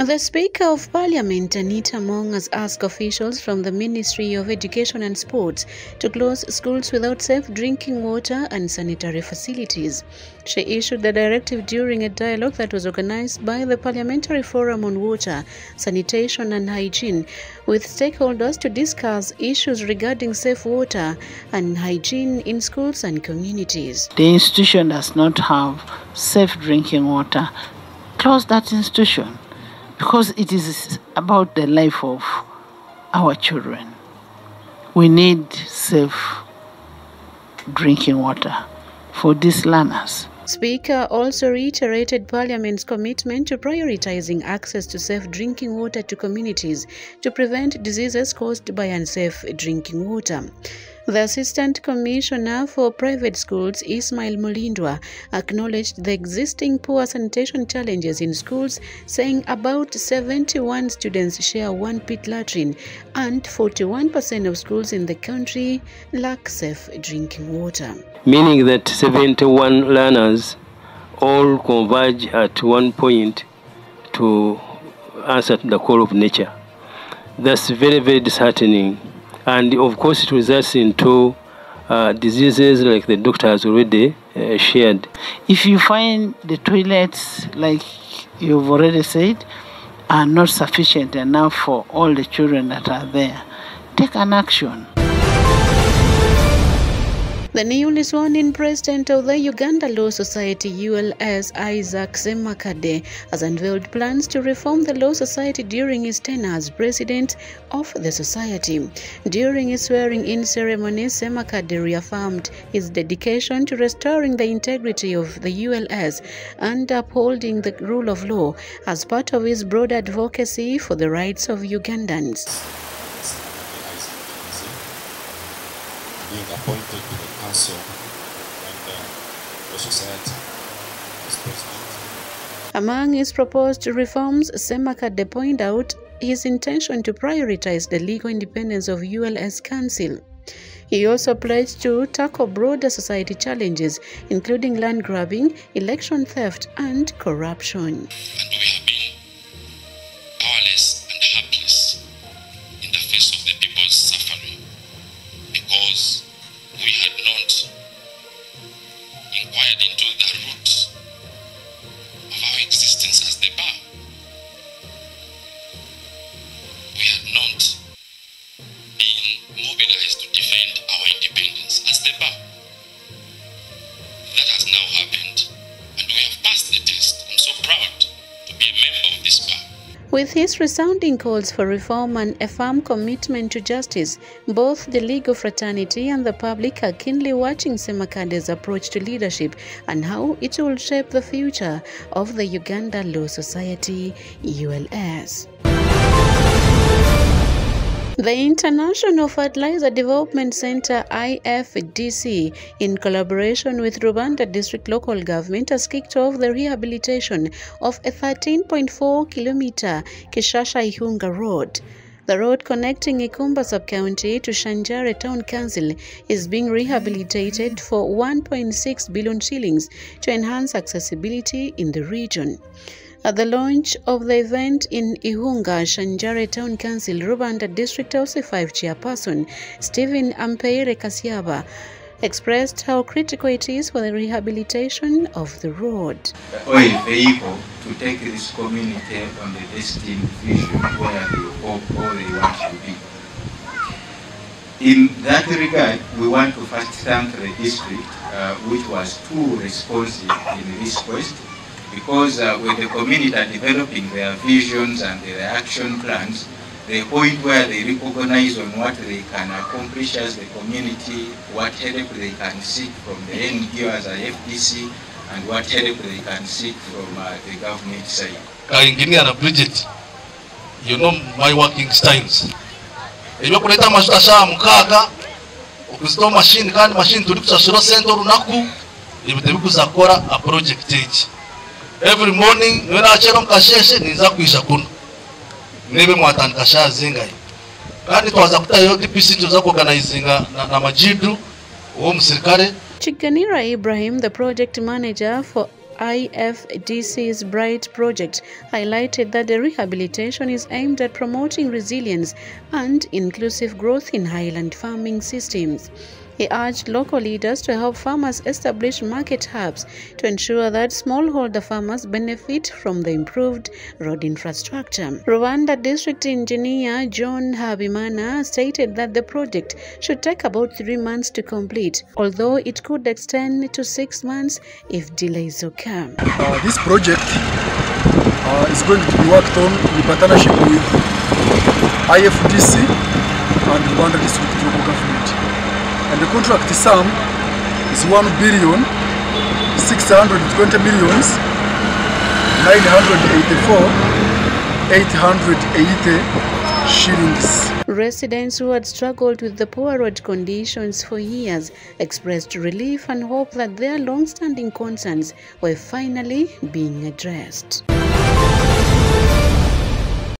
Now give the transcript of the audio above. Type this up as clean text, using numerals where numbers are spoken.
The Speaker of Parliament, Anita Mongas, asked officials from the Ministry of Education and Sports to close schools without safe drinking water and sanitary facilities. She issued the directive during a dialogue that was organized by the Parliamentary Forum on Water, Sanitation and Hygiene with stakeholders to discuss issues regarding safe water and hygiene in schools and communities. The institution does not have safe drinking water. Close that institution, because it is about the life of our children. We need safe drinking water for these learners. Speaker also reiterated Parliament's commitment to prioritizing access to safe drinking water to communities to prevent diseases caused by unsafe drinking water. The Assistant Commissioner for Private Schools, Ismail Mulindwa, acknowledged the existing poor sanitation challenges in schools, saying about 71 students share one pit latrine and 41% of schools in the country lack safe drinking water. Meaning that 71 learners all converge at one point to answer the call of nature. That's very, very disheartening. And of course, it results into diseases like the doctor has already shared. If you find the toilets, like you've already said, are not sufficient enough for all the children that are there, take an action. The newly sworn-in president of the Uganda Law Society, ULS, Isaac Ssemakadde, has unveiled plans to reform the Law Society during his tenure as president of the society. During his swearing-in ceremony, Ssemakadde reaffirmed his dedication to restoring the integrity of the ULS and upholding the rule of law as part of his broad advocacy for the rights of Ugandans. Being appointed to the council and the society as president. Among his proposed reforms, Ssemakadde pointed out his intention to prioritize the legal independence of ULS Council. He also pledged to tackle broader society challenges, including land grabbing, election theft, and corruption. But we have been powerless and helpless in the face of the people's suffering, because we had not inquired into the root of our existence as the bar. We had not been mobilized to defend our independence as the bar. That has now happened, and we have passed the test. I'm so proud to be a member of this bar. With his resounding calls for reform and a firm commitment to justice, both the legal fraternity and the public are keenly watching Ssemakadde's approach to leadership and how it will shape the future of the Uganda Law Society, ULS. The International Fertilizer Development Center, IFDC, in collaboration with Rubanda District Local Government, has kicked off the rehabilitation of a 13.4-kilometer Kishasha Ihunga Road. The road connecting Ikumba sub-county to Shanjare Town Council is being rehabilitated for 1.6 billion shillings to enhance accessibility in the region. At the launch of the event in Ihunga, Shanjare Town Council, Rubanda District House 5 Chairperson Stephen Ampeire Kasiaba expressed how critical it is for the rehabilitation of the road. We are able to take this community on the destined vision where they hope all they want to be. In that regard, we want to first thank the district, which was too responsive in this quest, because with the community developing their visions and their action plans, the point where they recognize on what they can accomplish as the community, what help they can seek from the NGO as an FDC, and what help they can seek from the government side. Engineer Bridget, you know my working styles. Every morning, when I check on Kasheshe, Nizakuishakun, Nebe Matan Kasha Zingai. And it was after DPC to Zakoganizinga, Namajidu, Om Sirkare. Chikanira Ibrahim, the project manager for IFDC's Bright project highlighted that the rehabilitation is aimed at promoting resilience and inclusive growth in highland farming systems. He urged local leaders to help farmers establish market hubs to ensure that smallholder farmers benefit from the improved road infrastructure. Rubanda District Engineer John Habimana stated that the project should take about 3 months to complete, although it could extend to 6 months if delays occur. This project is going to be worked on in partnership with IFDC and Rubanda District Local Government. And the contract sum is 1,620,984,880 shillings. Residents who had struggled with the poor road conditions for years expressed relief and hope that their long-standing concerns were finally being addressed.